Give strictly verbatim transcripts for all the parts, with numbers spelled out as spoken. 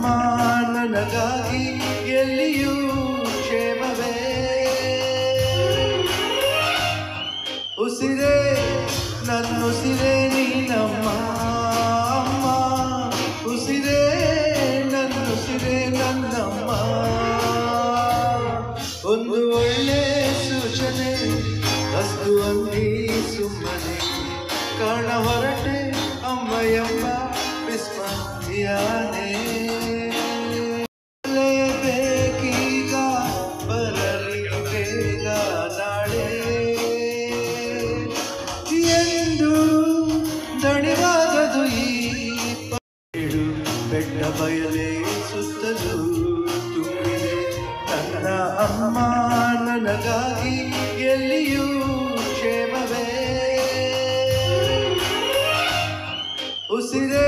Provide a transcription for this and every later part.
ಸಮಾನನಗಾಗಿ ಎಲ್ಲಿಯೂ ಕ್ಷೇಮವೇ. ಉಸಿರೇ ನನ್ನುಸಿರೇ ನೀ ನಮ್ಮ ಅಮ್ಮ, ಉಸಿರೇ ನನ್ನುಸಿರೇ ನನ್ನಮ್ಮ. ಒಂದು ಒಳ್ಳೆ ಸೂಚನೆ ಅಷ್ಟು ಅಂದಿ ಸುಮ್ಮನೆ ಕಾಣ ಹೊರಟೆ ಅಮ್ಮಯಮ್ಮ ವಿಸ್ಮತಿಯಾನೆ. ಬಯಲೇ ಸುತ್ತಲೂ ತುಂಬಿದೆ ನನ್ನ ಅಮ್ಮ ನನಗಾಗಿ ಎಲ್ಲಿಯೂ ಕ್ಷೇಮವೇ. ಉಸಿರೇ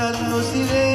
ನನ್ನುಸಿರೇ